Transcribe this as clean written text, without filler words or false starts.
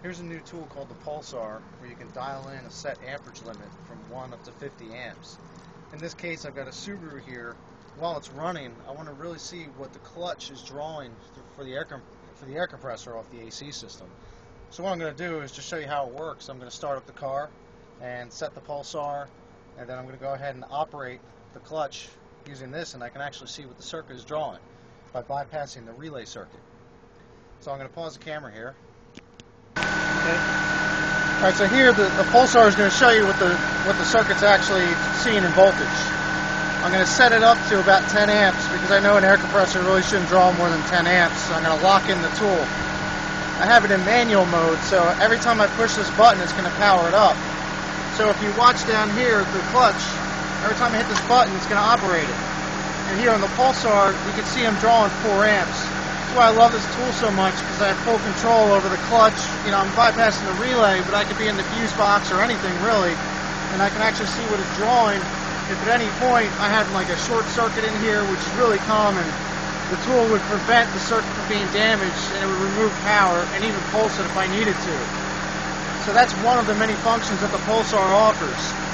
Here's a new tool called the Pulsar, where you can dial in a set amperage limit from 1 up to 50 amps. In this case, I've got a Subaru here. While it's running, I want to really see what the clutch is drawing for the air compressor off the AC system. So what I'm going to do is just show you how it works. I'm going to start up the car and set the Pulsar, and then I'm going to go ahead and operate the clutch using this, and I can actually see what the circuit is drawing by bypassing the relay circuit. So I'm going to pause the camera here. Okay. Alright, so here the Pulsar is going to show you what the circuit's actually seeing in voltage. I'm going to set it up to about 10 amps because I know an air compressor really shouldn't draw more than 10 amps. So I'm going to lock in the tool. I have it in manual mode, so every time I push this button, it's going to power it up. So if you watch down here, the clutch, every time I hit this button, it's going to operate it. And here on the Pulsar, you can see I'm drawing 4 amps. That's why I love this tool so much, because I have full control over the clutch. You know, I'm bypassing the relay, but I could be in the fuse box or anything really, and I can actually see what it's drawing. If at any point I had like a short circuit in here, which is really common, the tool would prevent the circuit from being damaged, and it would remove power and even pulse it if I needed to. So that's one of the many functions that the Pulsar offers.